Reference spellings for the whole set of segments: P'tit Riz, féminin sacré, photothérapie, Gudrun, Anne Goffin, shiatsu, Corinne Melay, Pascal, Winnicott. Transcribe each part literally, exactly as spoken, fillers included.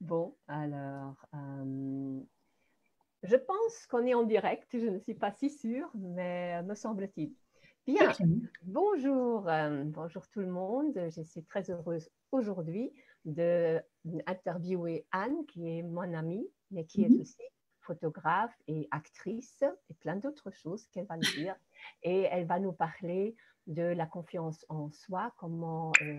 Bon, alors, euh, je pense qu'on est en direct, je ne suis pas si sûre, mais me semble-t-il. Bien, okay. Bonjour, euh, bonjour tout le monde. Je suis très heureuse aujourd'hui d'interviewer Anne, qui est mon amie, mais qui mm-hmm. est aussi photographe et actrice et plein d'autres choses qu'elle va nous dire. Et elle va nous parler de la confiance en soi, comment euh,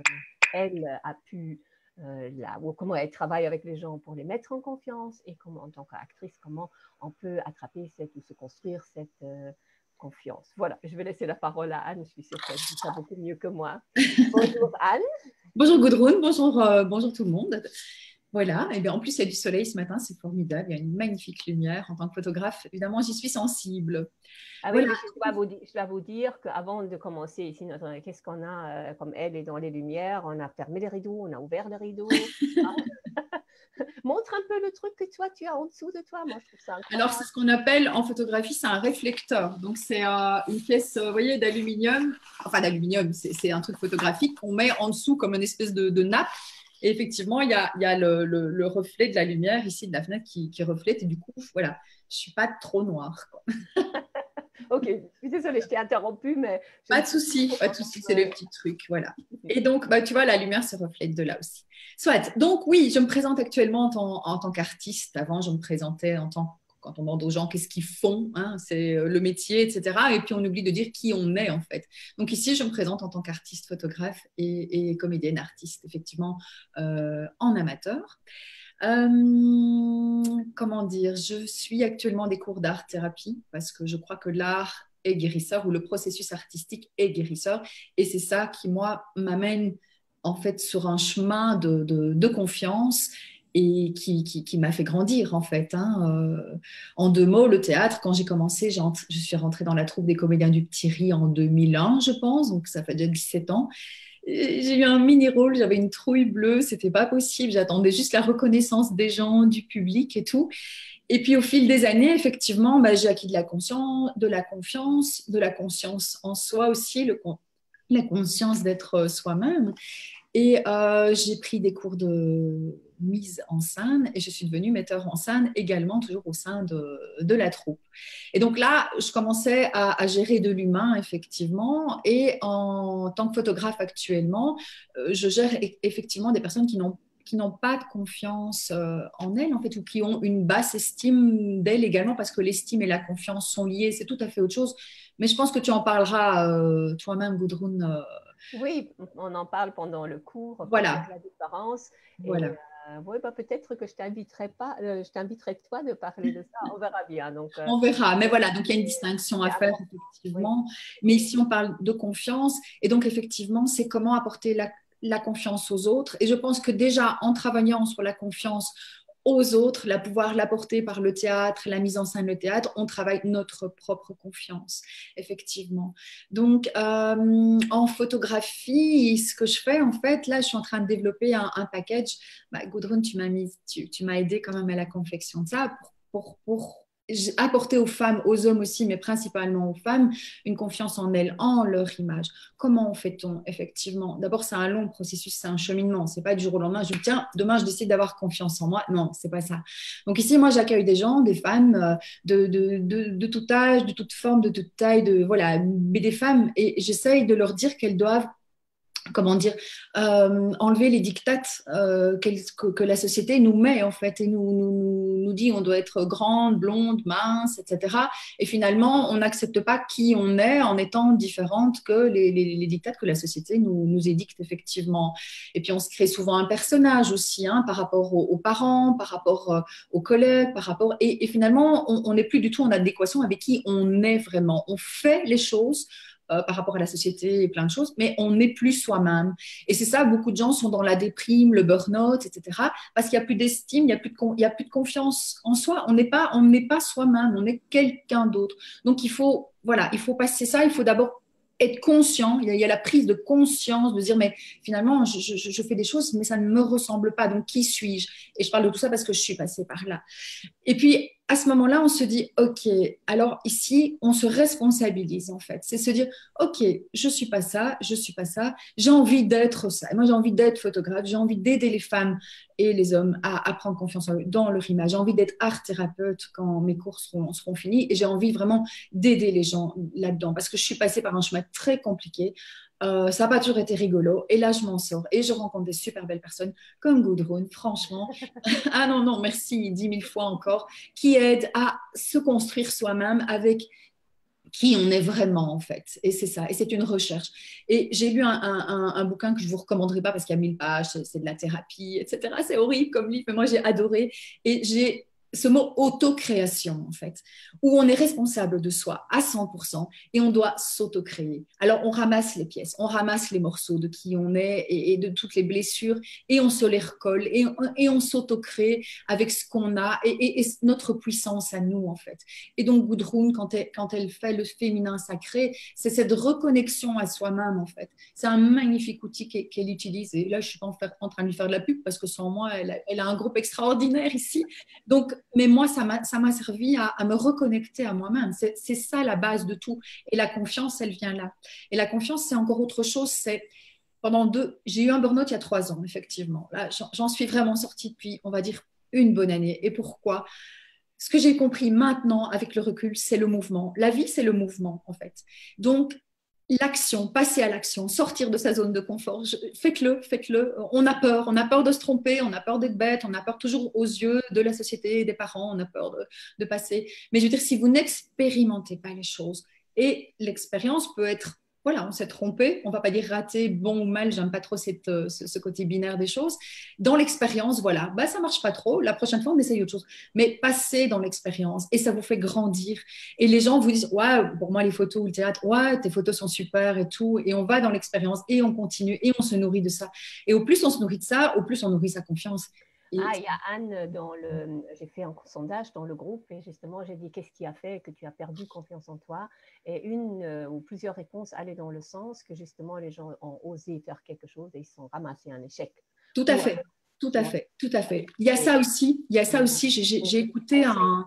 elle a pu... Euh, là, ou comment elle travaille avec les gens pour les mettre en confiance et comment, en tant qu'actrice, comment on peut attraper cette, ou se construire cette euh, confiance. Voilà, je vais laisser la parole à Anne, je suis sûre qu'elle dit ça beaucoup mieux que moi. Bonjour Anne. Bonjour Gudrun, bonjour, euh, bonjour tout le monde. Voilà, et bien en plus il y a du soleil ce matin, c'est formidable, il y a une magnifique lumière. En tant que photographe, évidemment, j'y suis sensible. Ah oui, voilà. je, dois vous, je dois vous dire qu'avant de commencer ici, qu'est-ce qu'on a euh, comme elle est dans les lumières, on a fermé les rideaux, on a ouvert les rideaux. Montre un peu le truc que toi tu as en dessous de toi, moi je trouve ça incroyable. Alors c'est ce qu'on appelle en photographie, c'est un réflecteur, donc c'est euh, une pièce, vous voyez, d'aluminium, enfin d'aluminium, c'est un truc photographique qu'on met en dessous comme une espèce de, de nappe. Et effectivement, il y a, il y a le, le, le reflet de la lumière ici de la fenêtre qui, qui reflète. Et du coup, voilà, je ne suis pas trop noire. Quoi. Ok, je suis désolée, je t'ai interrompue, mais... Pas de souci, pas de souci, c'est le petit truc, voilà. Et donc, bah, tu vois, la lumière se reflète de là aussi. Soit, donc oui, je me présente actuellement en, en tant qu'artiste. Avant, je me présentais en tant, quand on demande aux gens qu'est-ce qu'ils font, hein, c'est le métier, et cetera. Et puis, on oublie de dire qui on est, en fait. Donc ici, je me présente en tant qu'artiste, photographe et, et comédienne artiste, effectivement, euh, en amateur. Euh, comment dire, je suis actuellement des cours d'art-thérapie parce que je crois que l'art est guérisseur ou le processus artistique est guérisseur. Et c'est ça qui, moi, m'amène, en fait, sur un chemin de, de, de confiance et qui, qui, qui m'a fait grandir, en fait. Hein. Euh, en deux mots, le théâtre, quand j'ai commencé, j'ai je suis rentrée dans la troupe des comédiens du P'tit Riz en deux mille un, je pense, donc ça fait déjà dix-sept ans. J'ai eu un mini-rôle, j'avais une trouille bleue, c'était pas possible, j'attendais juste la reconnaissance des gens, du public et tout. Et puis, au fil des années, effectivement, bah, j'ai acquis de la conscience, de la confiance, de la conscience en soi aussi, le, la conscience d'être soi-même. Et euh, j'ai pris des cours de mise en scène et je suis devenue metteur en scène également, toujours au sein de, de la troupe. Et donc là, je commençais à, à gérer de l'humain, effectivement, et en tant que photographe actuellement, je gère effectivement des personnes qui n'ont qui n'ont pas de confiance en elles, en fait, ou qui ont une basse estime d'elles également, parce que l'estime et la confiance sont liées, c'est tout à fait autre chose. Mais je pense que tu en parleras euh, toi-même, Gudrun. Euh... Oui, on en parle pendant le cours. Voilà. La différence. Voilà. Et, euh, oui, bah, peut-être que je t'inviterai pas, euh, je t'inviterai toi de parler de ça. On verra bien. Donc, euh... on verra. Mais voilà, donc il y a une distinction à faire, effectivement. Oui. Mais ici, on parle de confiance. Et donc, effectivement, c'est comment apporter la la confiance aux autres. Et je pense que déjà, en travaillant sur la confiance aux autres, la pouvoir l'apporter par le théâtre, la mise en scène, le théâtre, on travaille notre propre confiance, effectivement. Donc, euh, en photographie, ce que je fais, en fait, là, je suis en train de développer un, un package. Bah, Gudrun, tu m'as mise, tu, tu m'as aidé quand même à la confection de ça pour... pour, pour apporter aux femmes, aux hommes aussi, mais principalement aux femmes, une confiance en elles, en leur image. Comment fait-on, effectivement? D'abord, c'est un long processus, c'est un cheminement. C'est pas du jour au lendemain, je me dis, tiens, demain, je décide d'avoir confiance en moi. Non, c'est pas ça. Donc ici, moi, j'accueille des gens, des femmes de, de, de, de tout âge, de toute forme, de toute taille, de, voilà, mais des femmes. Et j'essaye de leur dire qu'elles doivent, comment dire, euh, enlever les dictates euh, qu que, que la société nous met, en fait, et nous, nous, nous dit on doit être grande, blonde, mince, et cetera. Et finalement, on n'accepte pas qui on est en étant différente que les, les, les dictates que la société nous, nous édicte, effectivement. Et puis, on se crée souvent un personnage aussi, hein, par rapport aux, aux parents, par rapport euh, aux collègues, par rapport... Et, et finalement, on n'est plus du tout en adéquation avec qui on est vraiment. On fait les choses Euh, par rapport à la société et plein de choses, mais on n'est plus soi-même. Et c'est ça, beaucoup de gens sont dans la déprime, le burn-out, et cetera, parce qu'il n'y a plus d'estime, il n'y a, a plus de confiance en soi. On n'est pas, pas soi-même, on est quelqu'un d'autre. Donc, il faut, voilà, il faut passer ça, il faut d'abord être conscient, il y, a, il y a la prise de conscience, de dire, mais finalement, je, je, je fais des choses, mais ça ne me ressemble pas, donc qui suis-je? Et je parle de tout ça parce que je suis passée par là. Et puis, à ce moment-là, on se dit, OK, alors ici, on se responsabilise en fait. C'est se dire, OK, je ne suis pas ça, je ne suis pas ça, j'ai envie d'être ça. Et moi, j'ai envie d'être photographe, j'ai envie d'aider les femmes et les hommes à, à prendre confiance dans leur image. J'ai envie d'être art-thérapeute quand mes cours seront, seront finis et j'ai envie vraiment d'aider les gens là-dedans parce que je suis passée par un chemin très compliqué. Euh, ça n'a pas toujours été rigolo et là je m'en sors et je rencontre des super belles personnes comme Gudrun, franchement ah non non merci dix mille fois encore, qui aident à se construire soi-même avec qui on est vraiment en fait, et c'est ça, et c'est une recherche. Et j'ai lu un, un, un, un bouquin que je ne vous recommanderai pas parce qu'il y a mille pages, c'est de la thérapie, etc., c'est horrible comme livre, mais moi j'ai adoré. Et j'ai ce mot auto-création, en fait, où on est responsable de soi à cent pour cent et on doit s'auto-créer. Alors, on ramasse les pièces, on ramasse les morceaux de qui on est et, et de toutes les blessures et on se les recolle et, et on s'auto-crée avec ce qu'on a et, et, et notre puissance à nous, en fait. Et donc, Gudrun, quand elle, quand elle fait le féminin sacré, c'est cette reconnexion à soi-même, en fait. C'est un magnifique outil qu'elle, qu'elle utilise. Et là, je ne suis pas en, faire, en train de lui faire de la pub parce que sans moi, elle a, elle a un groupe extraordinaire ici. Donc, mais moi, ça m'a, ça m'a servi à, à me reconnecter à moi-même. C'est, c'est ça la base de tout. Et la confiance, elle vient là. Et la confiance, c'est encore autre chose. C'est pendant deux, j'ai eu un burn-out il y a trois ans, effectivement. Là, j'en, j'en suis vraiment sortie depuis, on va dire, une bonne année. Et pourquoi ? Ce que j'ai compris maintenant, avec le recul, c'est le mouvement. La vie, c'est le mouvement, en fait. Donc, l'action, passer à l'action, sortir de sa zone de confort, je, faites-le, faites-le. On a peur, on a peur de se tromper, on a peur d'être bête, on a peur toujours aux yeux de la société, des parents, on a peur de, de passer. Mais je veux dire, si vous n'expérimentez pas les choses, et l'expérience peut être, voilà, on s'est trompé, on ne va pas dire raté, bon ou mal, j'aime pas trop cette, ce, ce côté binaire des choses. Dans l'expérience, voilà, bah, ça ne marche pas trop, la prochaine fois on essaye autre chose. Mais passez dans l'expérience et ça vous fait grandir. Et les gens vous disent, ouais, pour moi les photos ou le théâtre, ouais, tes photos sont super et tout. Et on va dans l'expérience et on continue et on se nourrit de ça. Et au plus on se nourrit de ça, au plus on nourrit sa confiance. Et... Ah, il y a Anne, dans le... j'ai fait un sondage dans le groupe et justement j'ai dit qu'est-ce qui a fait que tu as perdu confiance en toi, et une euh, ou plusieurs réponses allaient dans le sens que justement les gens ont osé faire quelque chose et ils se sont ramassés un échec. Tout à fait, tout à fait, tout à fait. Il y a ça aussi, il y a ça aussi, j'ai, j'ai, j'ai écouté un...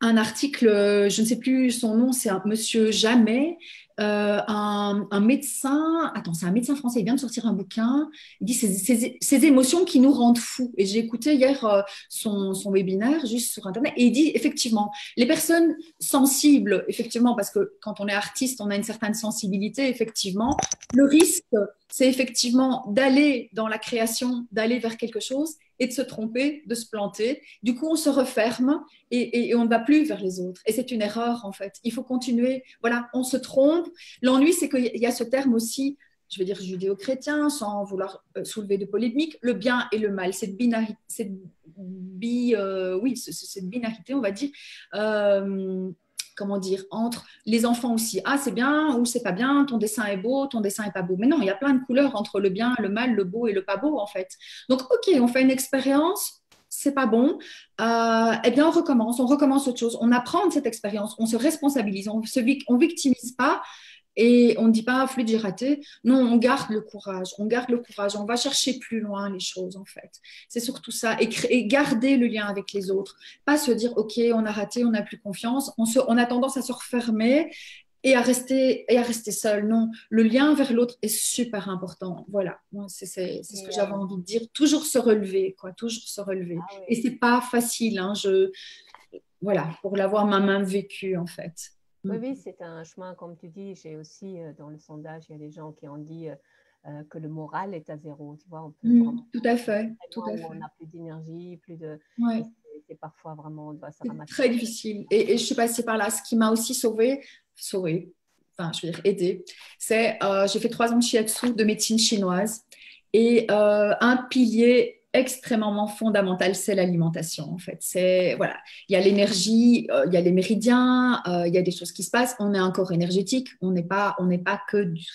un article, je ne sais plus son nom, c'est un monsieur Jamais, euh, un, un médecin, attends, c'est un médecin français, il vient de sortir un bouquin, il dit ces, ces, ces émotions qui nous rendent fous. Et j'ai écouté hier son, son webinaire juste sur Internet, et il dit effectivement, les personnes sensibles, effectivement, parce que quand on est artiste, on a une certaine sensibilité, effectivement, le risque, c'est effectivement d'aller dans la création, d'aller vers quelque chose, et de se tromper, de se planter. Du coup, on se referme et, et, et on ne va plus vers les autres. Et c'est une erreur, en fait. Il faut continuer. Voilà, on se trompe. L'ennui, c'est qu'il y a ce terme aussi, je veux dire judéo-chrétien, sans vouloir soulever de polémique, le bien et le mal, cette, binari- cette, bi, euh, oui, cette binarité, on va dire, euh, comment dire, entre les enfants aussi. Ah, c'est bien ou c'est pas bien, ton dessin est beau, ton dessin est pas beau. Mais non, il y a plein de couleurs entre le bien, le mal, le beau et le pas beau, en fait. Donc, OK, on fait une expérience, c'est pas bon. Euh, eh bien, on recommence, on recommence autre chose. On apprend de cette expérience, on se responsabilise, on se vic- on victimise pas. Et on ne dit pas « flûte, j'ai raté ». Non, on garde le courage, on garde le courage, on va chercher plus loin les choses, en fait. C'est surtout ça, et, créer, et garder le lien avec les autres. Pas se dire « ok, on a raté, on n'a plus confiance », on, se, on a tendance à se refermer et à rester, et à rester seul. Non, le lien vers l'autre est super important. Voilà, c'est, c'est, c'est ce que j'avais envie de dire. Toujours se relever, quoi, toujours se relever. Ah, oui. Et ce n'est pas facile, hein, je, voilà, pour l'avoir moi-même vécu, en fait. Oui, oui, c'est un chemin, comme tu dis. J'ai aussi, euh, dans le sondage, il y a des gens qui ont dit euh, que le moral est à zéro. Tu vois, on peut mmh, tout à fait. Tout à fait. On n'a plus d'énergie, plus de... Ouais. C'est, c'est parfois vraiment... Bah, ça c'est très difficile. Et, et je suis passée par là. Ce qui m'a aussi sauvée, sauvée, enfin, je veux dire aidée, c'est... Euh, j'ai fait trois ans de shiatsu, de médecine chinoise. Et euh, un pilier... extrêmement fondamentale, c'est l'alimentation, en fait. C'est, voilà, il y a l'énergie, euh, il y a les méridiens, euh, il y a des choses qui se passent, on est un corps énergétique, on n'est pas, on n'est pas que, du,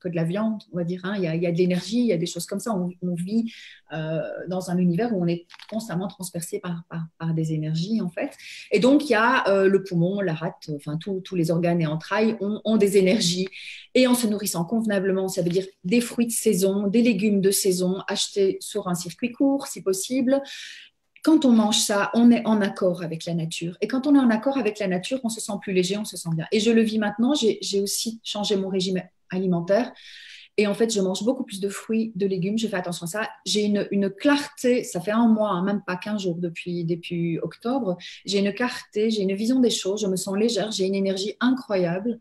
que de la viande, on va dire, hein. Il y a, il y a de l'énergie, il y a des choses comme ça, on, on vit euh, dans un univers où on est constamment transpercé par, par, par des énergies, en fait. Et donc, il y a euh, le poumon, la rate, enfin, tous les organes et entrailles ont, ont des énergies. Et en se nourrissant convenablement, ça veut dire des fruits de saison, des légumes de saison achetés sur un circuit court, si possible, quand on mange ça, on est en accord avec la nature. Et quand on est en accord avec la nature, on se sent plus léger, on se sent bien. Et je le vis maintenant, j'ai, j'ai aussi changé mon régime alimentaire. Et en fait, je mange beaucoup plus de fruits, de légumes, je fais attention à ça. J'ai une, une clarté, ça fait un mois, hein, même pas quinze jours depuis, depuis octobre. J'ai une clarté, j'ai une vision des choses, je me sens légère, j'ai une énergie incroyable.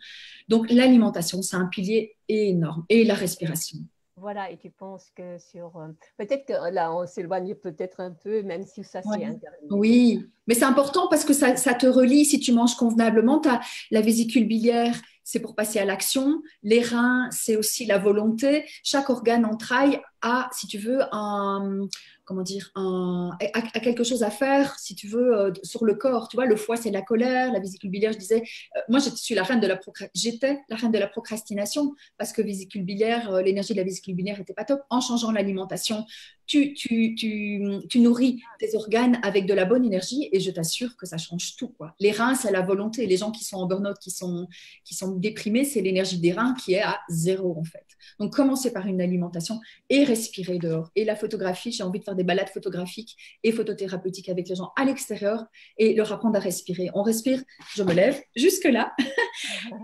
Donc, l'alimentation, c'est un pilier énorme. Et la respiration. Voilà, et tu penses que sur... Euh, peut-être que là, on s'éloigne peut-être un peu, même si ça, ouais. c'est interdit. Oui, mais c'est important parce que ça, ça te relie. Si tu manges convenablement, tu as la vésicule biliaire, c'est pour passer à l'action. Les reins, c'est aussi la volonté. Chaque organe entraille a, si tu veux, un... Comment dire, un, a, a quelque chose à faire, si tu veux, euh, sur le corps. Tu vois, le foie, c'est la colère, la vésicule biliaire, je disais, euh, moi, je suis la reine de la j'étais la reine de la procrastination parce que vésicule biliaire, euh, l'énergie de la vésicule biliaire n'était pas top. En changeant l'alimentation, tu, tu, tu, tu nourris tes organes avec de la bonne énergie et je t'assure que ça change tout, quoi. Les reins, c'est la volonté. Les gens qui sont en burn-out, qui sont, qui sont déprimés, c'est l'énergie des reins qui est à zéro, en fait. Donc, commencer par une alimentation et respirer dehors. Et la photographie, j'ai envie de faire des des balades photographiques et photothérapeutiques avec les gens à l'extérieur et leur apprendre à respirer. On respire, je me lève jusque là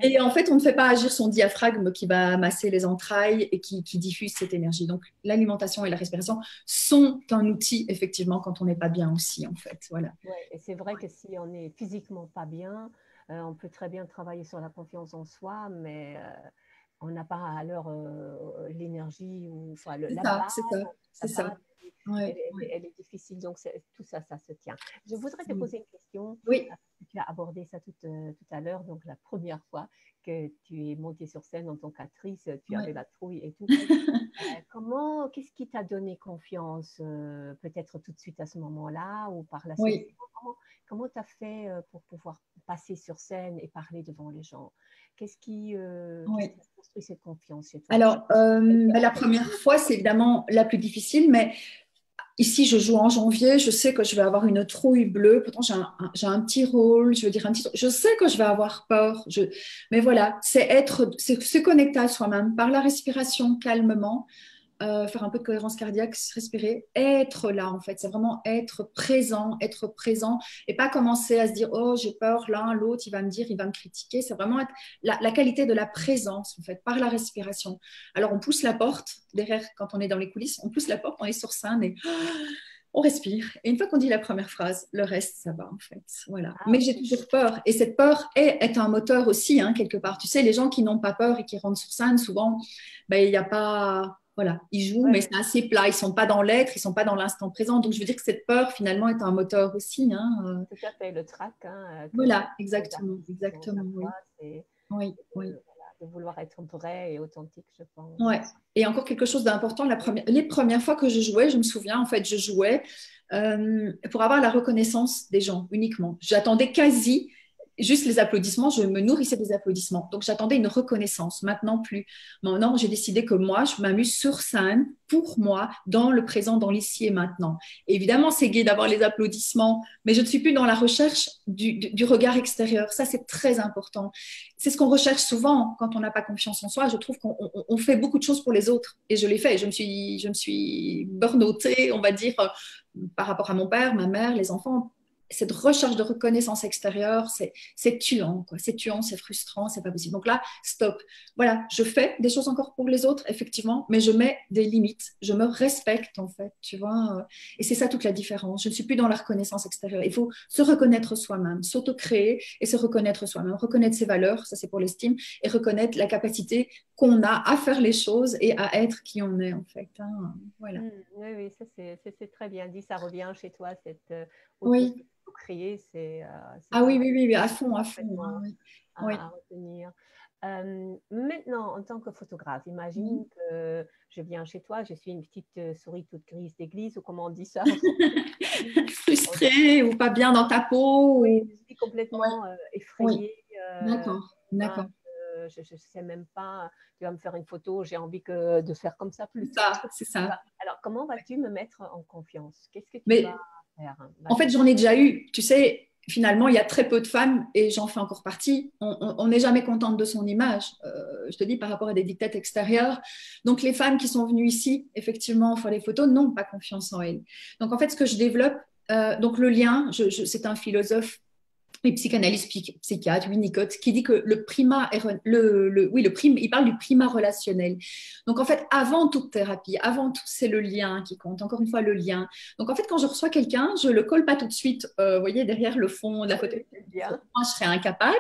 et en fait on ne fait pas agir son diaphragme qui va masser les entrailles et qui, qui diffuse cette énergie. Donc l'alimentation et la respiration sont un outil effectivement quand on n'est pas bien aussi en fait. Voilà. Ouais, et c'est vrai que si on n'est physiquement pas bien, euh, on peut très bien travailler sur la confiance en soi mais euh, on n'a pas alors euh, l'énergie ou enfin le, la base. C'est ça, c'est ça. Base, Ouais, elle, ouais. elle est difficile, donc tout ça, ça se tient. Je voudrais te poser une question. Oui. Tu as abordé ça tout, euh, tout à l'heure, donc la première fois que tu es montée sur scène en tant qu'actrice, tu ouais. avais la trouille et tout. euh, comment, qu'est-ce qui t'a donné confiance, euh, peut-être tout de suite à ce moment-là ou par la suite oui. Comment tu as fait pour pouvoir passer sur scène et parler devant les gens? Qu'est-ce qui euh, oui. qu'est-ce qui construit cette confiance chez toi? Alors, euh, la première fois, c'est évidemment la plus difficile, mais ici, je joue en janvier, je sais que je vais avoir une trouille bleue, pourtant j'ai un, un, j'ai un petit rôle, je veux dire un petit... Je sais que je vais avoir peur, je... mais voilà, c'est être, c'est se connecter à soi-même par la respiration calmement, euh, faire un peu de cohérence cardiaque, respirer, être là en fait, c'est vraiment être présent, être présent et pas commencer à se dire « oh j'ai peur, l'un, l'autre, il va me dire, il va me critiquer », c'est vraiment être la, la qualité de la présence en fait, par la respiration. Alors on pousse la porte, derrière, quand on est dans les coulisses, on pousse la porte, on est sur scène et on respire. Et une fois qu'on dit la première phrase, le reste, ça va en fait. Voilà. Ah, mais j'ai toujours peur. Et cette peur est, est un moteur aussi, hein, quelque part. Tu sais, les gens qui n'ont pas peur et qui rentrent sur scène, souvent, ben, il n'y a pas... Voilà, ils jouent, ouais. mais c'est assez plat. Ils ne sont pas dans l'être, ils ne sont pas dans l'instant présent. Donc, je veux dire que cette peur, finalement, est un moteur aussi. Hein. Tout à fait, le trac. Hein, voilà, exactement. exactement oui, et... oui. oui. de vouloir être vrai et authentique, je pense. Ouais. Et encore quelque chose d'important, la première, les premières fois que je jouais, je me souviens, en fait, je jouais euh, pour avoir la reconnaissance des gens uniquement. J'attendais quasi juste les applaudissements, je me nourrissais des applaudissements. Donc, j'attendais une reconnaissance, maintenant plus. Maintenant, j'ai décidé que moi, je m'amuse sur scène, pour moi, dans le présent, dans l'ici et maintenant. Et évidemment, c'est gai d'avoir les applaudissements, mais je ne suis plus dans la recherche du, du, du regard extérieur. Ça, c'est très important. C'est ce qu'on recherche souvent quand on n'a pas confiance en soi. Je trouve qu'on on, on fait beaucoup de choses pour les autres. Et je l'ai fait. Je me suis, je me suis burn-outée, on va dire, par rapport à mon père, ma mère, les enfants. Cette recherche de reconnaissance extérieure, c'est, c'est tuant, quoi. C'est tuant, c'est frustrant, c'est pas possible. Donc là, stop. Voilà, je fais des choses encore pour les autres, effectivement, mais je mets des limites. Je me respecte, en fait, tu vois. Et c'est ça toute la différence. Je ne suis plus dans la reconnaissance extérieure. Il faut se reconnaître soi-même, s'auto-créer et se reconnaître soi-même. Reconnaître ses valeurs, ça c'est pour l'estime, et reconnaître la capacité qu'on a à faire les choses et à être qui on est, en fait. Hein. Voilà. Mmh, oui, oui, ça c'est, c'est, c'est très bien dit. Ça revient chez toi, cette... Euh, oui. Créer, c'est, euh, c'est ah oui, oui, oui, oui, à fond, à fond, hein, oui. à, oui. à retenir. Euh, maintenant, en tant que photographe, imagine mm. que je viens chez toi, je suis une petite souris toute grise d'église, ou comment on dit ça? Frustrée ou pas bien dans ta peau. Oui, ou... Je suis complètement ouais. euh, effrayée. Oui. Euh, d'accord, d'accord. Euh, je ne sais même pas, tu vas me faire une photo, j'ai envie que de faire comme ça plus tard. C'est ça, c'est ça. Alors, comment vas-tu me mettre en confiance? Qu'est-ce que tu Mais... vas... En fait, j'en ai déjà eu. Tu sais, finalement, il y a très peu de femmes, et j'en fais encore partie, on n'est jamais contente de son image, euh, je te dis, par rapport à des dictates extérieures. Donc, les femmes qui sont venues ici, effectivement, faire les photos, n'ont pas confiance en elles. Donc, en fait, ce que je développe, euh, donc le lien, je, je, c'est un philosophe et psychanalyste psychiatre, Winnicott, qui dit que le prima, le, le, oui, le prime, il parle du primat relationnel. Donc en fait, avant toute thérapie, avant tout, c'est le lien qui compte. Encore une fois, le lien. Donc en fait, quand je reçois quelqu'un, je le colle pas tout de suite. Vous euh, voyez derrière le fond de la photo, moi je serais incapable,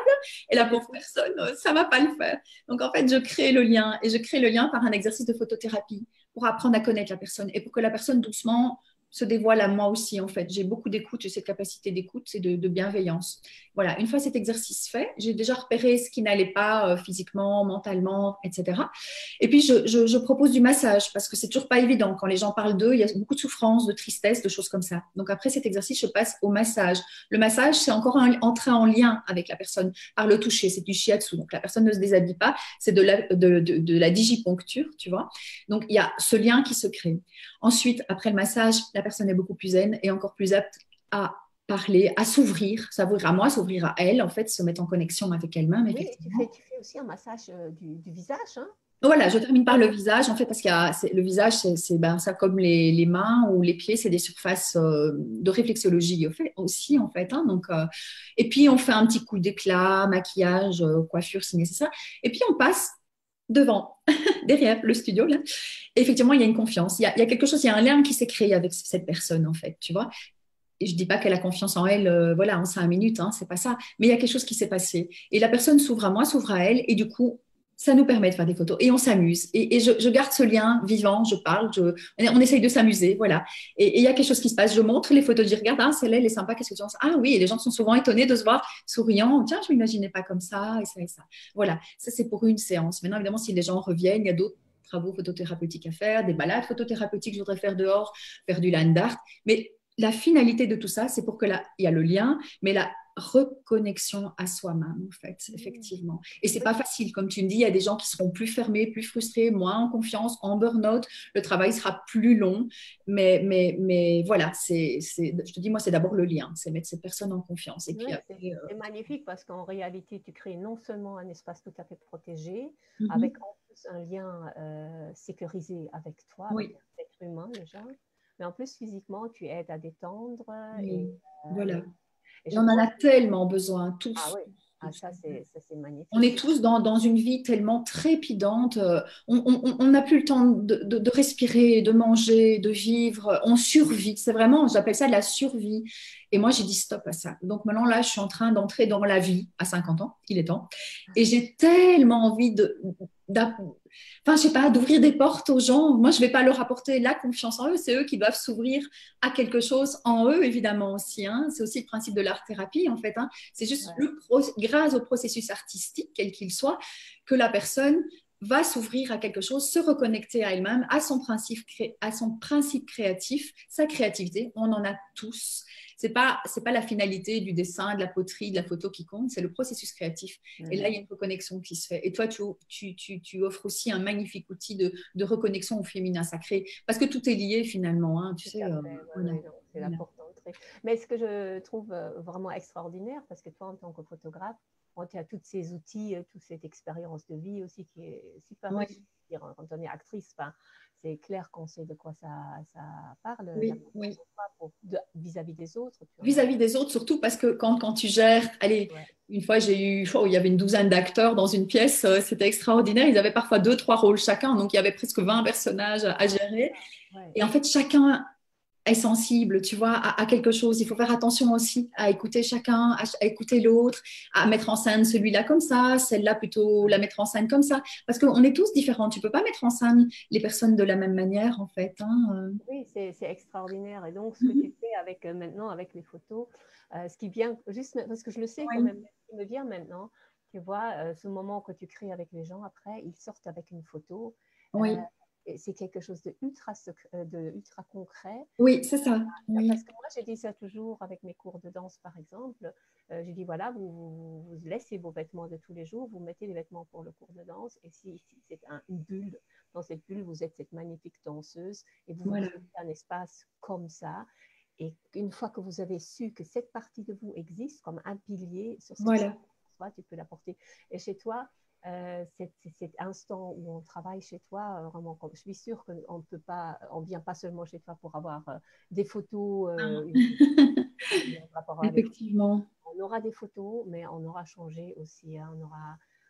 et la pauvre personne, ça va pas le faire. Donc en fait, je crée le lien, et je crée le lien par un exercice de photothérapie pour apprendre à connaître la personne et pour que la personne doucement se dévoile à moi aussi, en fait. J'ai beaucoup d'écoute, j'ai cette capacité d'écoute et de, de bienveillance. Voilà, une fois cet exercice fait, j'ai déjà repéré ce qui n'allait pas euh, physiquement, mentalement, et cetera. Et puis, je, je, je propose du massage parce que c'est toujours pas évident. Quand les gens parlent d'eux, il y a beaucoup de souffrance, de tristesse, de choses comme ça. Donc, après cet exercice, je passe au massage. Le massage, c'est encore un, entrer en lien avec la personne par le toucher. C'est du shiatsu. Donc, la personne ne se déshabille pas. C'est de la, de, de, de la digiponcture, tu vois. Donc, il y a ce lien qui se crée. Ensuite, après le massage, la personne est beaucoup plus zen et encore plus apte à parler, à s'ouvrir, s'ouvrir à moi, s'ouvrir à elle, en fait, se mettre en connexion avec elle-même. Oui, effectivement. Et tu, fais, tu fais aussi un massage euh, du, du visage, hein. Voilà, je termine par le visage, en fait, parce que le visage, c'est, c'est ben, ça comme les, les mains ou les pieds, c'est des surfaces euh, de réflexologie aussi, en fait. Hein, donc, euh, et puis, on fait un petit coup d'éclat, maquillage, euh, coiffure, si nécessaire. Et puis, on passe devant, derrière le studio, là. Et effectivement, il y a une confiance. Il y a, il y a quelque chose, il y a un lien qui s'est créé avec cette personne, en fait, tu vois. Et je ne dis pas qu'elle a confiance en elle, euh, voilà, en cinq minutes, hein, c'est pas ça. Mais il y a quelque chose qui s'est passé. Et la personne s'ouvre à moi, s'ouvre à elle, et du coup, ça nous permet de faire des photos. Et on s'amuse. Et, et je, je garde ce lien vivant, je parle, je, on essaye de s'amuser, voilà. Et il y a quelque chose qui se passe. Je montre les photos, je dis, regarde, hein, celle-là, elle est sympa, qu'est-ce que tu penses? Ah oui, et les gens sont souvent étonnés de se voir souriant. Tiens, je ne m'imaginais pas comme ça, et ça, et ça. Voilà, ça, c'est pour une séance. Maintenant, évidemment, si les gens reviennent, il y a d'autres travaux photothérapeutiques à faire, des balades photothérapeutiques, je voudrais faire dehors, faire du land art. Mais la finalité de tout ça, c'est pour que là, il y a le lien, mais la reconnexion à soi-même, en fait, effectivement. Et c'est pas facile, comme tu me dis, il y a des gens qui seront plus fermés, plus frustrés, moins en confiance, en burn-out, le travail sera plus long, mais, mais, mais voilà, c'est, c'est, je te dis, moi, c'est d'abord le lien, c'est mettre cette personne en confiance. Et puis, oui, après, c'est, euh... c'est magnifique parce qu'en réalité, tu crées non seulement un espace tout à fait protégé, mm-hmm. avec en plus un lien euh, sécurisé avec toi, oui. avec l'être humain déjà, mais en plus, physiquement, tu aides à détendre. Oui. Et, euh, voilà. Et on en a tellement besoin, tous. Ah oui, ah, ça, c'est, ça c'est magnifique. On est tous dans, dans une vie tellement trépidante, on n'a plus le temps de, de, de respirer, de manger, de vivre, on survit, c'est vraiment, j'appelle ça de la survie. Et moi, j'ai dit stop à ça. Donc maintenant, là, je suis en train d'entrer dans la vie à cinquante ans, il est temps. Et j'ai tellement envie de... Enfin, je sais pas, d'ouvrir des portes aux gens. Moi, je vais pas leur apporter la confiance en eux. C'est eux qui doivent s'ouvrir à quelque chose en eux, évidemment aussi. Hein. C'est aussi le principe de l'art-thérapie, en fait. Hein. C'est juste ouais. le pro... grâce au processus artistique, quel qu'il soit, que la personne va s'ouvrir à quelque chose, se reconnecter à elle-même, à son principe, cré... à son principe créatif, sa créativité. On en a tous. C'est pas, c'est pas la finalité du dessin, de la poterie, de la photo qui compte, c'est le processus créatif. Mmh. Et là, il y a une reconnexion qui se fait. Et toi, tu, tu, tu, tu offres aussi un magnifique outil de, de reconnexion au féminin sacré, parce que tout est lié finalement. Hein, tu sais, euh, ouais, voilà. ouais, c'est la porte d'entrée. Mais ce que je trouve vraiment extraordinaire, parce que toi, en tant que photographe, quand tu as tous ces outils, toute cette expérience de vie aussi qui est super ouais. riche. Quand on est actrice, ben, c'est clair qu'on sait de quoi ça, ça parle. Oui, oui. Pour, de, vis-à-vis des autres. Vis-à-vis des autres, surtout parce que quand, quand tu gères... Allez, ouais. une fois, j'ai eu, oh, il y avait une douzaine d'acteurs dans une pièce. Euh, c'était extraordinaire. Ils avaient parfois deux, trois rôles chacun. Donc, il y avait presque vingt personnages à gérer. Ouais. Et en fait, chacun... est sensible, tu vois, à, à quelque chose. Il faut faire attention aussi à écouter chacun, à, à écouter l'autre, à mettre en scène celui-là comme ça, celle-là plutôt la mettre en scène comme ça, parce qu'on est tous différents. Tu peux pas mettre en scène les personnes de la même manière, en fait. Hein. Oui, c'est, c'est extraordinaire. Et donc, ce que tu fais avec euh, maintenant avec les photos, euh, ce qui vient juste parce que je le sais ouais. quand même, ce qui me vient maintenant, tu vois, euh, ce moment que tu crées avec les gens, après, ils sortent avec une photo. Oui. Euh, C'est quelque chose de ultra, de ultra concret. Oui, c'est ça. Oui. Parce que moi, je dis ça toujours avec mes cours de danse, par exemple. Euh, je dis, voilà, vous, vous, vous laissez vos vêtements de tous les jours, vous mettez les vêtements pour le cours de danse. Et si, si c'est un, une bulle, dans cette bulle, vous êtes cette magnifique danseuse et vous voilà. mettez un espace comme ça. Et une fois que vous avez su que cette partie de vous existe comme un pilier sur cette voilà. chose, tu peux l'apporter. Et chez toi, euh, cet, cet instant où on travaille chez toi, vraiment, je suis sûre qu'on peut pas, on vient pas seulement chez toi pour avoir euh, des photos. Euh, une, une Effectivement. On aura des photos, mais on aura changé aussi. Hein, on aura.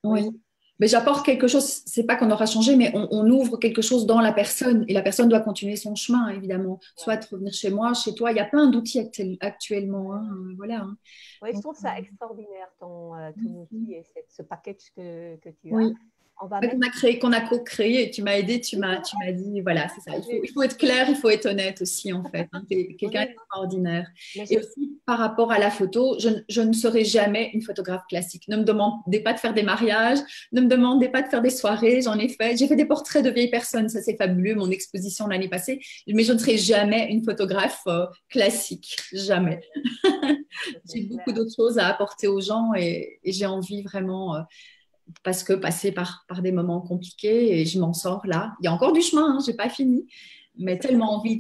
Oui. oui. Mais j'apporte quelque chose, c'est pas qu'on aura changé, mais on, on ouvre quelque chose dans la personne et la personne doit continuer son chemin, évidemment. Soit revenir chez moi, chez toi, il y a plein d'outils actuellement. Hein, voilà, hein. Oui, je trouve Donc, ça extraordinaire, ton, ton outil et cette, ce package que, que tu oui. as. On va mettre... Qu'on a co-créé, tu m'as aidé, tu m'as dit, voilà, c'est ça. Il faut, il faut être clair, il faut être honnête aussi, en fait. Hein, t'es quelqu'un d'extraordinaire. Et aussi, par rapport à la photo, je, je ne serai jamais une photographe classique. Ne me demandez pas de faire des mariages, ne me demandez pas de faire des soirées, j'en ai fait. J'ai fait des portraits de vieilles personnes, ça c'est fabuleux, mon exposition l'année passée. Mais je ne serai jamais une photographe euh, classique, jamais. J'ai beaucoup d'autres choses à apporter aux gens et, et j'ai envie vraiment... Euh, parce que passer par, par des moments compliqués et je m'en sors là. Il y a encore du chemin, hein, je n'ai pas fini, mais tellement envie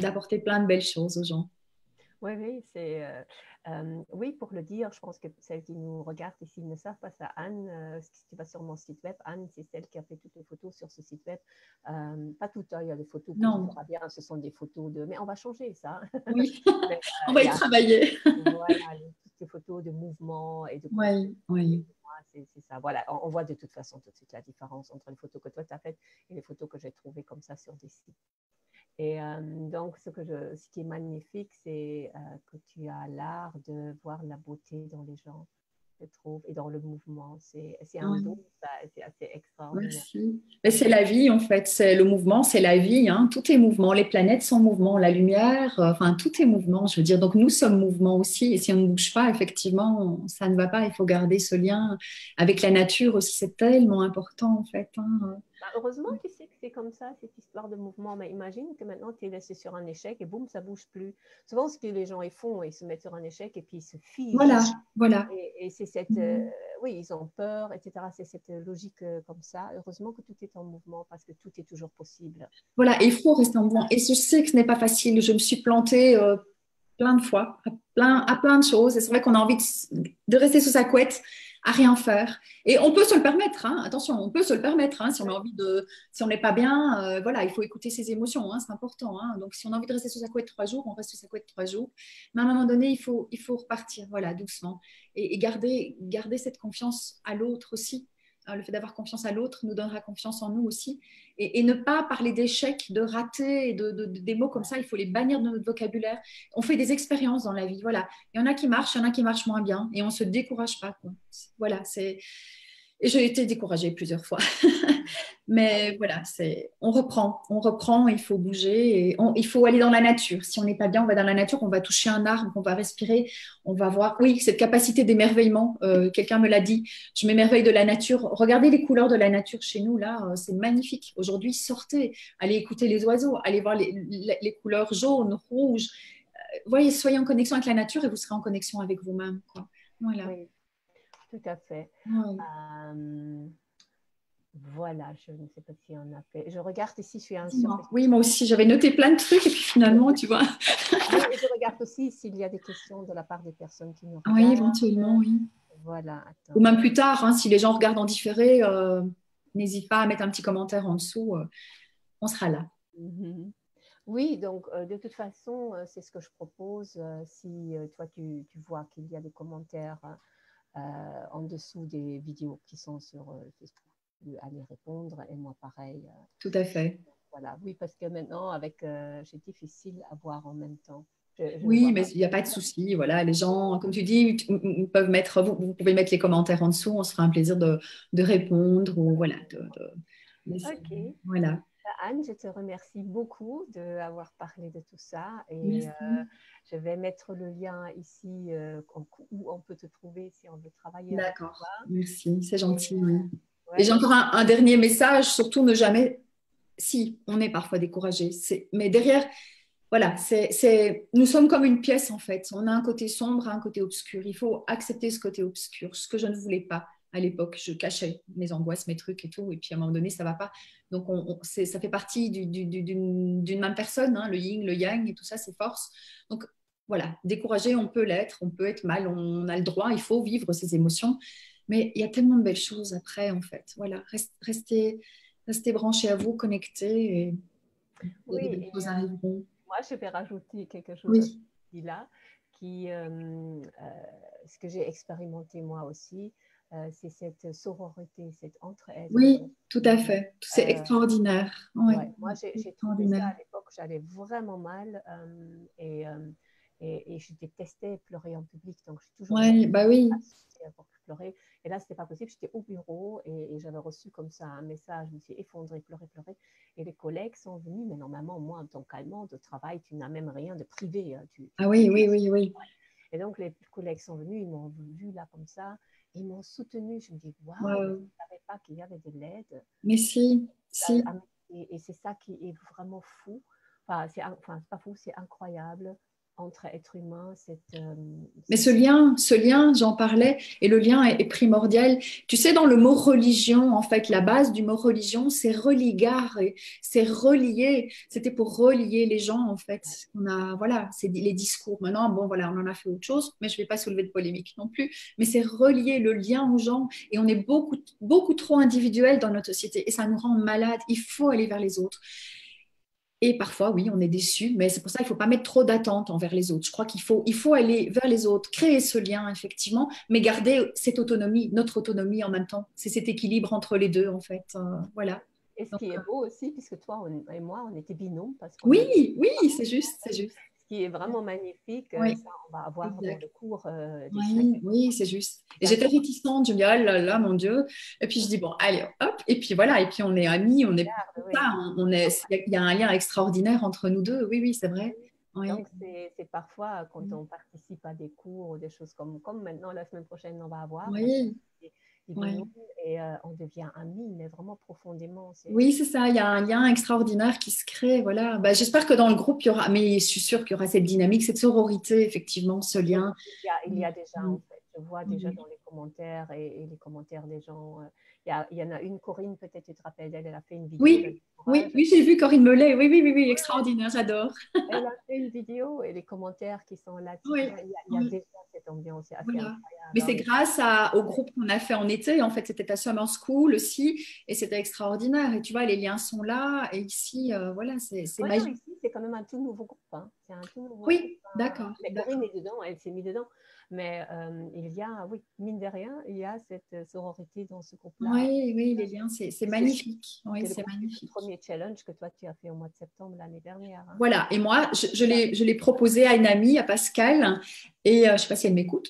d'apporter plein de belles choses aux gens. Oui, oui, c'est, euh, euh, oui, pour le dire, je pense que celles qui nous regardent et s'ils ne savent pas ça, Anne, euh, si tu vas sur mon site web, Anne, c'est celle qui a fait toutes les photos sur ce site web. Euh, pas tout à l'heure, il y a des photos, non. Bien, ce sont des photos de... Mais on va changer ça. Oui, mais, euh, on va y, y travailler. Voilà, les, toutes les photos de mouvement et de... Oui, oui. C'est ça, voilà, on, on voit de toute façon tout de suite la différence entre les photos que toi tu as faites et les photos que j'ai trouvées comme ça sur des sites. Et euh, donc, ce, que je, ce qui est magnifique, c'est euh, que tu as l'art de voir la beauté dans les gens, je trouve, et dans le mouvement. C'est un oui. don, c'est assez extraordinaire. Merci. C'est la vie, en fait. C'est le mouvement, c'est la vie. Hein. Tout est mouvement. Les planètes sont mouvement. La lumière, euh, enfin, tout est mouvement, je veux dire. Donc, nous sommes mouvement aussi. Et si on ne bouge pas, effectivement, on, ça ne va pas. Il faut garder ce lien avec la nature aussi. C'est tellement important, en fait. Hein. Bah heureusement, tu sais que c'est comme ça, cette histoire de mouvement. Mais imagine que maintenant, tu es laissé sur un échec et boum, ça ne bouge plus. Souvent, ce que les gens ils font, ils se mettent sur un échec et puis ils se figent. Voilà, voilà. Et, et c'est cette... Mmh. Euh, oui, ils ont peur, et cetera. C'est cette logique euh, comme ça. Heureusement que tout est en mouvement parce que tout est toujours possible. Voilà, et il faut rester en mouvement. Et je sais que ce n'est pas facile. Je me suis plantée... Euh... plein de fois, à plein, à plein de choses. Et c'est vrai qu'on a envie de, de rester sous sa couette, à rien faire. Et on peut se le permettre, hein. Attention, on peut se le permettre. Hein. Si on a envie de, si on n'est pas bien, euh, voilà, il faut écouter ses émotions, hein. C'est important. Hein. Donc, si on a envie de rester sous sa couette trois jours, on reste sous sa couette trois jours. Mais à un moment donné, il faut, il faut repartir, voilà, doucement. Et, et garder, garder cette confiance à l'autre aussi. Le fait d'avoir confiance à l'autre nous donnera confiance en nous aussi. Et, et ne pas parler d'échecs, de ratés, de, de, de, des mots comme ça. Il faut les bannir de notre vocabulaire. On fait des expériences dans la vie. Voilà. Il y en a qui marchent, il y en a qui marchent moins bien. Et on ne se décourage pas, quoi. Voilà. Et j'ai été découragée plusieurs fois. Mais voilà, on reprend. On reprend, il faut bouger. Et on, il faut aller dans la nature. Si on n'est pas bien, on va dans la nature. On va toucher un arbre, on va respirer. On va voir, oui, cette capacité d'émerveillement, euh, quelqu'un me l'a dit, je m'émerveille de la nature. Regardez les couleurs de la nature chez nous, là, euh, c'est magnifique. Aujourd'hui, sortez, allez écouter les oiseaux, allez voir les, les, les couleurs jaunes, rouges. Euh, voyez, soyez en connexion avec la nature et vous serez en connexion avec vous-même. Voilà. Oui, tout à fait. Oui. Euh... Voilà, je ne sais pas si on a fait. Je regarde ici, je suis un... Oui, moi aussi, j'avais noté plein de trucs et puis finalement, tu vois. Et je regarde aussi s'il y a des questions de la part des personnes qui nous regardent. Oui, éventuellement, oui. Voilà. Attends. Ou même plus tard, hein, si les gens regardent en différé, euh, n'hésite pas à mettre un petit commentaire en dessous. Euh, on sera là. Mm-hmm. Oui, donc euh, de toute façon, euh, c'est ce que je propose. Euh, si euh, toi, tu, tu vois qu'il y a des commentaires euh, en dessous des vidéos qui sont sur euh, Facebook. À les répondre et moi pareil. Tout à fait. Voilà, oui, parce que maintenant, avec, euh, c'est difficile à voir en même temps. Je, je oui, mais il n'y a pas de souci. Voilà, les gens, comme tu dis, peuvent mettre, vous, vous pouvez mettre les commentaires en dessous. On se fera un plaisir de, de répondre ou voilà. De, de... Ok. Voilà. Anne, je te remercie beaucoup d'avoir parlé de tout ça et euh, je vais mettre le lien ici euh, où on peut te trouver si on veut travailler. D'accord. Merci, c'est gentil. Et, oui. Ouais. Et j'ai encore un, un dernier message, surtout ne jamais... Si, on est parfois découragé, mais derrière, voilà, c'est, c'est... nous sommes comme une pièce en fait. On a un côté sombre, un côté obscur. Il faut accepter ce côté obscur, ce que je ne voulais pas à l'époque. Je cachais mes angoisses, mes trucs et tout, et puis à un moment donné, ça ne va pas. Donc, on, on, ça fait partie du, du, du, d'une, d'une même personne, hein, le yin, le yang, et tout ça, c'est force. Donc, voilà, découragé, on peut l'être, on peut être mal, on a le droit, il faut vivre ses émotions. Mais il y a tellement de belles choses après, en fait. Voilà, restez, restez branchés à vous, connectés, et oui, les choses arriveront. Moi, je vais rajouter quelque chose oui. là, qui, euh, euh, ce que j'ai expérimenté moi aussi, euh, c'est cette sororité, cette entraide. Oui, euh, tout à fait. C'est euh, extraordinaire. Ouais. Ouais, moi, j'ai trouvé ça à l'époque, j'allais vraiment mal euh, et... Euh, Et, et je détestais pleurer en public, donc je suis toujours ouais, bah oui. pour pleurer. Et là, c'était pas possible. J'étais au bureau et, et j'avais reçu comme ça un message. Je me suis effondrée, pleurer, pleurer. Et les collègues sont venus. Mais normalement, moi, en tant qu'allemande au travail, tu n'as même rien de privé. Hein, tu, ah tu oui, oui, oui, oui. Et donc les collègues sont venus, ils m'ont vu là comme ça, ils m'ont soutenue. Je me dis, waouh, wow. je ne savais pas qu'il y avait de l'aide. Mais si, si. Et, et c'est ça qui est vraiment fou. Enfin, c'est enfin, pas fou, c'est incroyable. Entre êtres humains, cette, euh, mais ce lien, ce lien, j'en parlais, et le lien est, est primordial. Tu sais, dans le mot religion, en fait, la base du mot religion, c'est religar, c'est relier. C'était pour relier les gens, en fait. On a, voilà, c'est les discours. Maintenant, bon, voilà, on en a fait autre chose, mais je ne vais pas soulever de polémique non plus. Mais c'est relier le lien aux gens, et on est beaucoup, beaucoup trop individuel dans notre société, et ça nous rend malade. Il faut aller vers les autres. Et parfois, oui, on est déçu, mais c'est pour ça qu'il ne faut pas mettre trop d'attente envers les autres. Je crois qu'il faut, il faut aller vers les autres, créer ce lien, effectivement, mais garder cette autonomie, notre autonomie en même temps. C'est cet équilibre entre les deux, en fait. Euh, voilà. Et ce Donc, qui est beau aussi, puisque toi on, et moi, on était binômes. Parce qu'on oui, était... oui, c'est juste, c'est juste. Ce qui est vraiment magnifique, oui. ça, on va avoir dans le cours. Euh, des oui, oui c'est juste. Et j'étais réticente, je me dis, ah là là, mon Dieu. Et puis je dis, bon, allez, hop, et puis voilà, et puis on est amis, on est il oui. on est... y a un lien extraordinaire entre nous deux, oui, oui, c'est vrai. Oui. Donc, c'est parfois, quand oui. on participe à des cours ou des choses comme, comme maintenant, la semaine prochaine, on va avoir. Oui. Et, et, oui. et euh, on devient amis, mais vraiment profondément. Oui, c'est ça, il y a un lien extraordinaire qui se crée, voilà. Bah, j'espère que dans le groupe, il y aura, mais je suis sûre qu'il y aura cette dynamique, cette sororité, effectivement, ce lien. Il y a, il y a déjà, mmh. en fait, je vois déjà mmh. dans les commentaires et, et les commentaires des gens... Euh, Il y, a, il y en a une, Corinne, peut-être tu te rappelles, elle, elle a fait une vidéo. Oui, oui, oui j'ai vu Corinne Melay, oui, oui, oui, oui, extraordinaire, j'adore. Elle a fait une vidéo et les commentaires qui sont là, oui. il y a, il y a oui. déjà cette ambiance assez voilà. incroyable. Mais c'est grâce à, au groupe qu'on a fait en été, en fait, c'était à Summer School aussi, et c'était extraordinaire. Et tu vois, les liens sont là, et ici, euh, voilà, c'est ouais, magique. C'est quand même un tout nouveau groupe. Hein. Un tout nouveau oui, d'accord. Corinne est dedans, elle s'est mise dedans. Mais euh, il y a, oui, mine de rien, il y a cette sororité dans ce groupe-là. Oui, oui, les liens, c'est magnifique. Oui, c'est magnifique. Le premier challenge que toi, tu as fait au mois de septembre l'année dernière. Hein. Voilà, et moi, je, je l'ai proposé à une amie, à Pascal, et euh, je ne sais pas si elle m'écoute,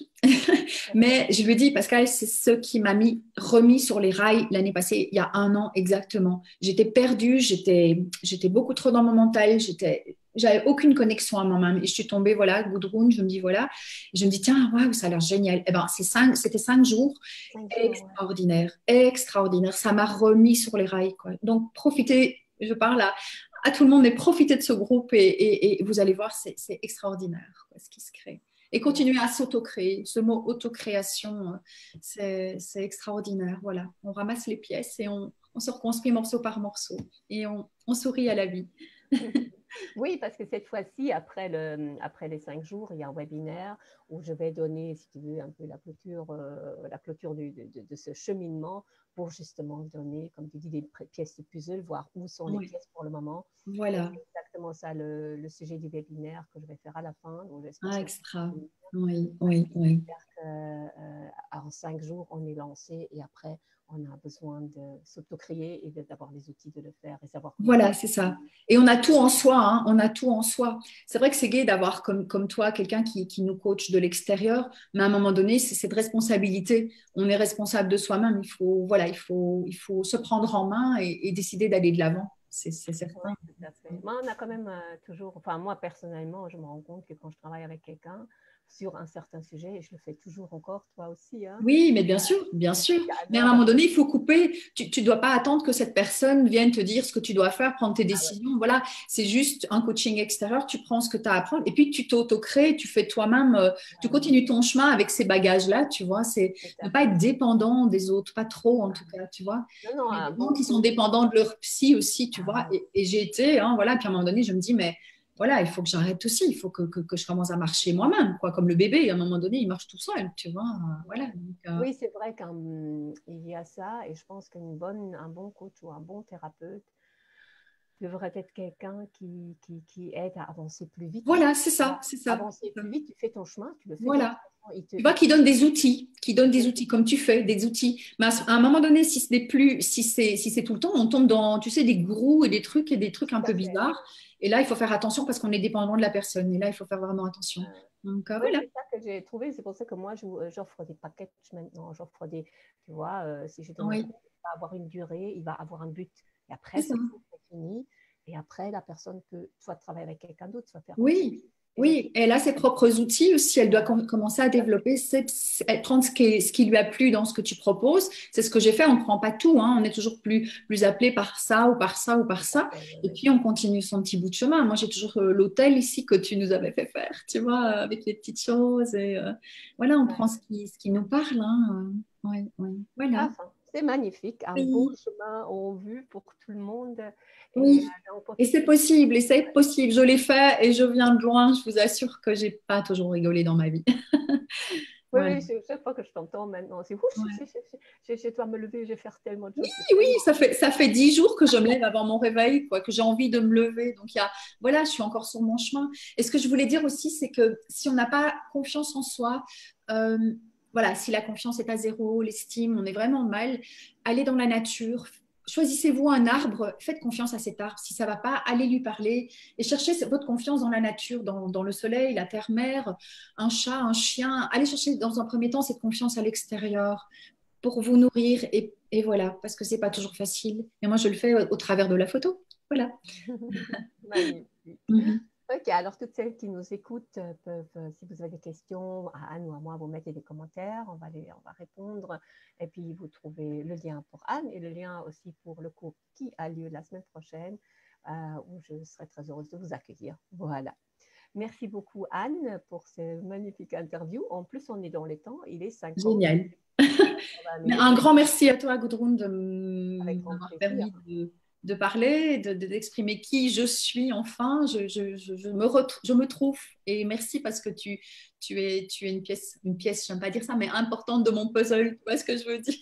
mais je lui ai dit, Pascal, c'est ce qui m'a mis, remis sur les rails l'année passée, il y a un an exactement. J'étais perdue, j'étais beaucoup trop dans mon mental, j'étais... J'avais aucune connexion à moi-même. Et je suis tombée, voilà, Gudrun, je me dis, voilà. Et je me dis, tiens, waouh, ça a l'air génial. Eh bien, c'était cinq jours. Cinq extraordinaire, jours, ouais. extraordinaire. Ça m'a remis sur les rails, quoi. Donc, profitez, je parle à, à tout le monde, mais profitez de ce groupe et, et, et vous allez voir, c'est extraordinaire, quoi, ce qui se crée. Et continuez à s'auto-créer. Ce mot auto-création, c'est extraordinaire. Voilà, on ramasse les pièces et on, on se reconstruit morceau par morceau. Et on, on sourit à la vie. Oui, parce que cette fois-ci, après, le, après les cinq jours, il y a un webinaire où je vais donner, si tu veux, un peu la clôture, euh, la clôture du, de, de ce cheminement pour justement donner, comme tu dis, des pièces de puzzle, voir où sont les oui. pièces pour le moment. Voilà. C'est exactement ça le, le sujet du webinaire que je vais faire à la fin. Donc ah, extra. Oui, oui, oui. Que, euh, en cinq jours, on est lancé et après... on a besoin de s'auto-créer et d'avoir les outils de le faire et savoir. Voilà, c'est ça. Et on a tout en soi, hein. on a tout en soi. C'est vrai que c'est gai d'avoir comme, comme toi quelqu'un qui, qui nous coach de l'extérieur, mais à un moment donné, c'est cette responsabilité. On est responsable de soi-même. Il faut, voilà, il faut, il faut se prendre en main et, et décider d'aller de l'avant. C'est certain. Oui, moi, on a quand même euh, toujours, enfin moi personnellement, je me rends compte que quand je travaille avec quelqu'un, sur un certain sujet, et je le fais toujours encore, toi aussi. Hein. Oui, mais bien sûr, bien sûr. Mais à un moment donné, il faut couper. Tu ne dois pas attendre que cette personne vienne te dire ce que tu dois faire, prendre tes décisions. Ah ouais. Voilà, c'est juste un coaching extérieur, tu prends ce que tu as à prendre, et puis tu t'auto-crées, tu fais toi-même, ah tu ouais. continues ton chemin avec ces bagages-là, tu vois. C'est ne pas être dépendant des autres, pas trop en tout cas, tu vois. Non, non, ah, bon, ils sont dépendants de leur psy aussi, tu ah vois. Ouais. Et, et j'ai été, hein, voilà, puis à un moment donné, je me dis, mais voilà, il faut que j'arrête aussi, il faut que, que, que je commence à marcher moi-même, quoi, comme le bébé, à un moment donné, il marche tout seul, tu vois, euh, voilà. Donc, euh... Oui, c'est vrai qu'il y a ça, et je pense qu'une bonne, un bon coach ou un bon thérapeute devrait être quelqu'un qui, qui, qui aide à avancer plus vite. Voilà, c'est ça, c'est ça. Avancer plus vite, tu fais ton chemin, tu le fais. Voilà. Te... Tu vois, qui donne des outils, qui donne des outils comme tu fais, des outils. Mais à un moment donné, si ce n'est plus, si c'est, si c'est tout le temps, on tombe dans, tu sais, des gourous et des trucs et des trucs un peu bizarres. Et là, il faut faire attention parce qu'on est dépendant de la personne. Et là, il faut faire vraiment attention. Donc euh, oui, voilà. C'est ça que j'ai trouvé. C'est pour ça que moi, je, j'offre des paquets maintenant. J'offre des, tu vois, euh, si j'ai ton oui. il va avoir une durée, il va avoir un but. Et après, c'est, c'est fini. Et après, la personne peut soit travailler avec quelqu'un d'autre, soit faire. Oui. Oui, elle a ses propres outils aussi, elle doit com- commencer à développer, ses, elle prend ce qui, est, ce qui lui a plu dans ce que tu proposes, c'est ce que j'ai fait, on ne prend pas tout, hein. On est toujours plus, plus appelé par ça ou par ça ou par ça, et puis on continue son petit bout de chemin. Moi j'ai toujours euh, l'hôtel ici que tu nous avais fait faire, tu vois, avec les petites choses, et euh, voilà, on ouais. prend ce qui, ce qui nous parle, hein. ouais, ouais. Voilà. Ah, c'est magnifique, un oui. beau chemin en vue pour tout le monde. Et, oui. euh, et c'est possible, et c'est possible. Je l'ai fait et je viens de loin. Je vous assure que je n'ai pas toujours rigolé dans ma vie. Oui, ouais. oui, chaque fois que je t'entends maintenant, c'est ouf, ouais. j'ai, j'ai, je dois me lever, je vais faire tellement de choses. Oui, oui, ça fait, ça fait dix jours que je me lève avant mon réveil, quoi, que j'ai envie de me lever. Donc, y a, voilà, je suis encore sur mon chemin. Et ce que je voulais dire aussi, c'est que si on n'a pas confiance en soi, euh, voilà, si la confiance est à zéro, l'estime, on est vraiment mal, allez dans la nature. Choisissez-vous un arbre, faites confiance à cet arbre. Si ça ne va pas, allez lui parler et cherchez votre confiance dans la nature, dans, dans le soleil, la terre-mère, un chat, un chien. Allez chercher dans un premier temps cette confiance à l'extérieur pour vous nourrir et, et voilà, parce que ce n'est pas toujours facile. Et moi, je le fais au, au travers de la photo. Voilà. Magnifique. Ok, alors toutes celles qui nous écoutent peuvent, si vous avez des questions, à Anne ou à moi, vous mettez des commentaires, on va, les, on va répondre. Et puis, vous trouvez le lien pour Anne et le lien aussi pour le cours qui a lieu la semaine prochaine, euh, où je serai très heureuse de vous accueillir. Voilà. Merci beaucoup, Anne, pour cette magnifique interview. En plus, on est dans les temps, il est cinq heures. Génial. Un grand merci à toi, Gudrun, de m'avoir permis de... de parler, de, de, d'exprimer qui je suis enfin, je, je, je, je, me retru- je me trouve et merci parce que tu, tu, es, tu es une pièce, une pièce, j'aime pas dire ça, mais importante de mon puzzle, tu vois ce que je veux dire,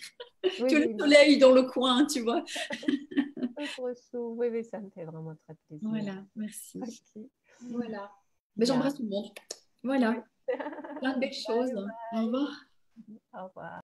oui, tu as oui, le soleil oui. dans le coin, tu vois. Oui, oui, ça me fait vraiment très plaisir. Voilà, merci. Okay. Voilà. Mais j'embrasse tout le monde. Voilà, plein de belles choses. Bye. Au revoir. Au revoir.